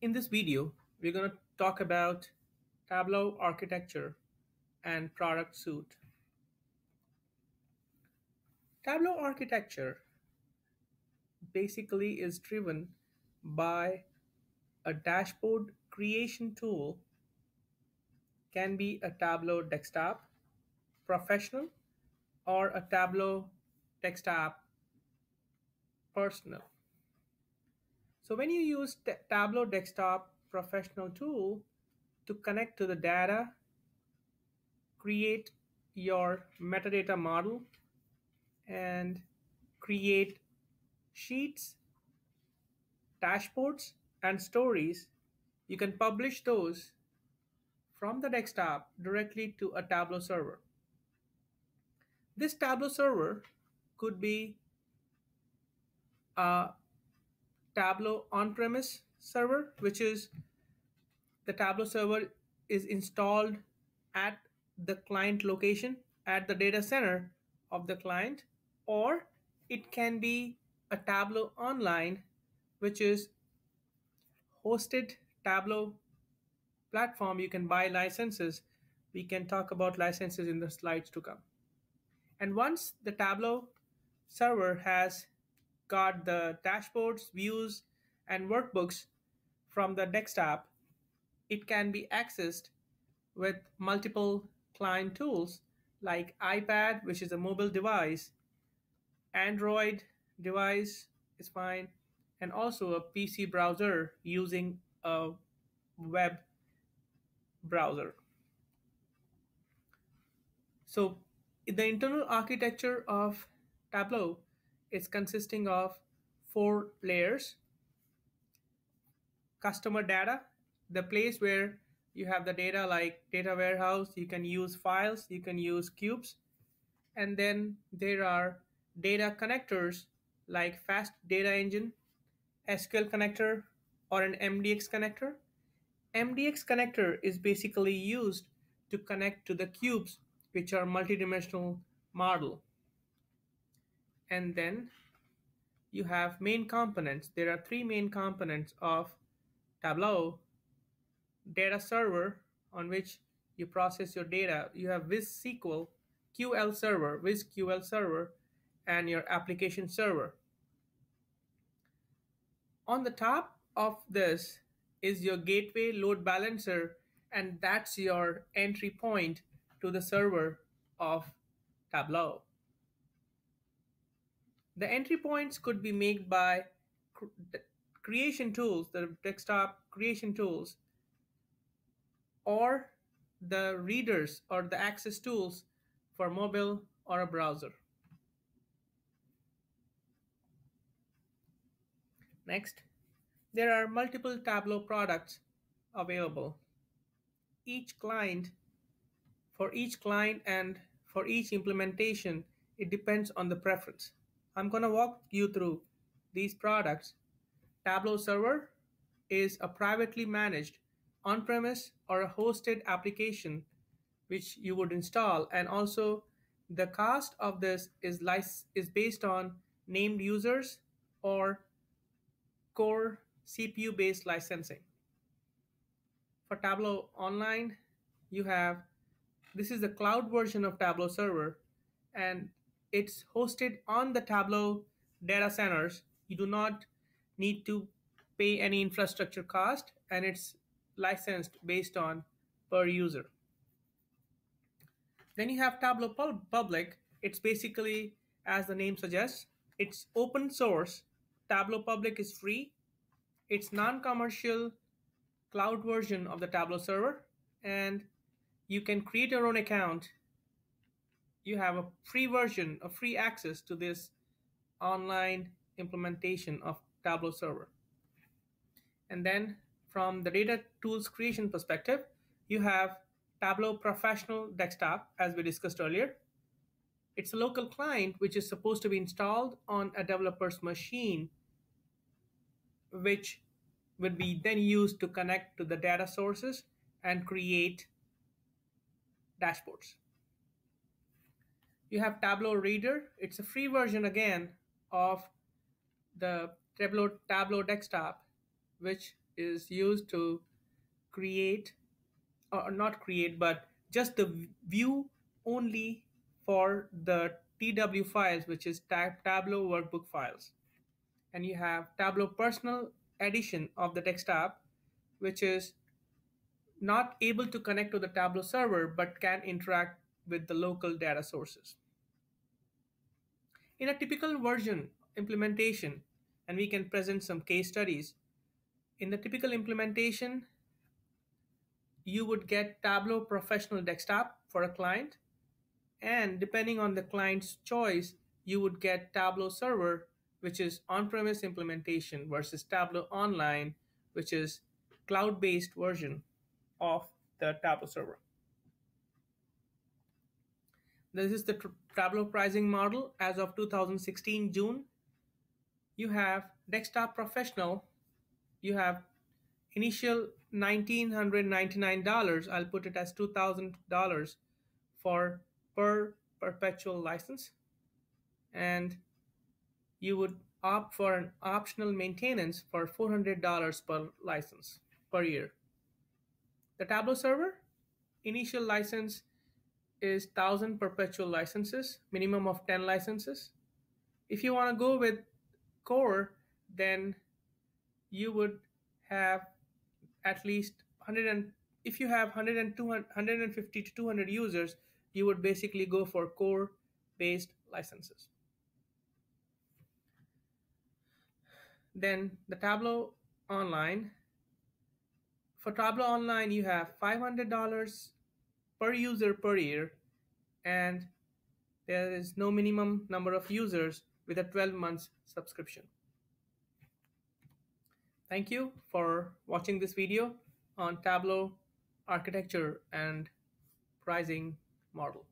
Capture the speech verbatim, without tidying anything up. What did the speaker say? In this video, we're going to talk about Tableau architecture and product suite. Tableau architecture basically is driven by a dashboard creation tool. Can be a Tableau desktop professional or a Tableau desktop personal. So when you use Tableau desktop professional tool to connect to the data, create your metadata model and create sheets, dashboards, and stories, you can publish those from the desktop directly to a Tableau server. This Tableau server could be a Tableau on-premise server, which is the Tableau server is installed at the client location at the data center of the client, or it can be a Tableau online, which is hosted Tableau platform. You can buy licenses. We can talk about licenses in the slides to come. And once the Tableau server has got the dashboards, views, and workbooks from the desktop, it can be accessed with multiple client tools like iPad, which is a mobile device, Android device is fine, and also a P C browser using a web browser. So the internal architecture of Tableau is consisting of four layers: customer data, the place where you have the data like data warehouse, you can use files, you can use cubes, and then there are data connectors like fast data engine, S Q L connector, or an M D X connector. M D X connector is basically used to connect to the cubes, which are multidimensional model. And then you have main components. There are three main components of Tableau: data server, on which you process your data. You have VizQL, Q L server, VizQL server, and your application server. On the top of this is your gateway load balancer, and that's your entry point to the server of Tableau. The entry points could be made by creation tools, the desktop creation tools, or the readers or the access tools for mobile or a browser. Next, there are multiple Tableau products available. Each client, for each client and for each implementation, it depends on the preference. I'm going to walk you through these products. Tableau Server is a privately managed on-premise or a hosted application which you would install, and also the cost of this is is based on named users or core C P U-based licensing. For Tableau Online, you have, this is the cloud version of Tableau Server, and it's hosted on the Tableau data centers. You do not need to pay any infrastructure cost, and it's licensed based on per user. Then you have Tableau Public. It's basically, as the name suggests, it's open source. Tableau Public is free. It's non-commercial cloud version of the Tableau server, and you can create your own account. You have a free version, a free access to this online implementation of Tableau server. And then from the data tools creation perspective, you have Tableau Professional Desktop, as we discussed earlier. It's a local client which is supposed to be installed on a developer's machine, which would be then used to connect to the data sources and create dashboards. You have Tableau Reader. It's a free version again of the Tableau Tableau Desktop, which is used to create, or not create, but just the view only for the T W files, which is Tableau workbook files. And you have Tableau personal edition of the text app, which is not able to connect to the Tableau server, but can interact with the local data sources. In a typical version implementation, and we can present some case studies, in the typical implementation, you would get Tableau Professional Desktop for a client, and depending on the client's choice, you would get Tableau Server, which is on-premise implementation, versus Tableau Online, which is cloud-based version of the Tableau Server. This is the Tableau pricing model as of two thousand sixteen June. You have Desktop Professional. You have initial one thousand nine hundred ninety-nine dollars. I'll put it as two thousand dollars for per perpetual license. And you would opt for an optional maintenance for four hundred dollars per license per year. The Tableau server, initial license is one thousand perpetual licenses, minimum of ten licenses. If you want to go with core, then you would have at least one hundred, and if you have one hundred fifty to two hundred users, you would basically go for core based licenses. Then the Tableau Online. For Tableau Online, you have five hundred dollars per user per year, and there is no minimum number of users with a twelve months subscription. Thank you for watching this video on Tableau architecture and pricing model.